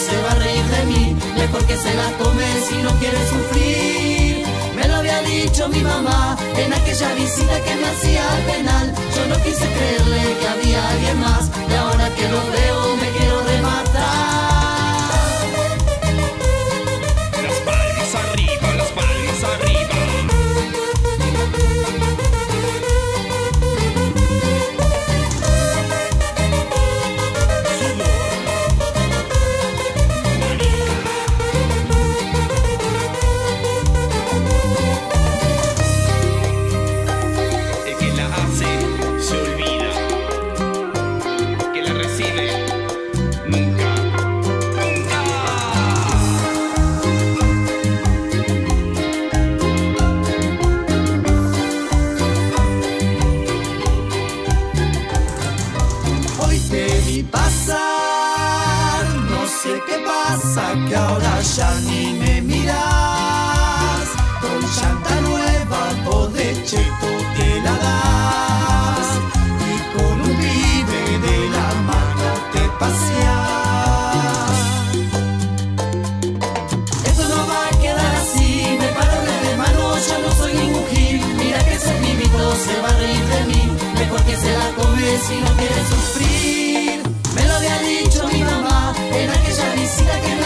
se va a reír de mí, mejor que se la tome si no quiere sufrir. Me lo había dicho mi mamá en aquella visita que me hacía al penal. Yo no quise creerle que había alguien más, y ahora que lo veo me quiero rematar. Las palmas arriba, las palmas arriba. Que ahora ya ni me miras, con llanta nueva podés cheto te la das, y con un pibe de la mano te paseas. Esto no va a quedar así, me paro de mano, ya no soy ningún gil. Mira que ese pibito se va a reír de mí, mejor que se la come si no quiere sufrir. Me lo había dicho mi mamá en aquella visita que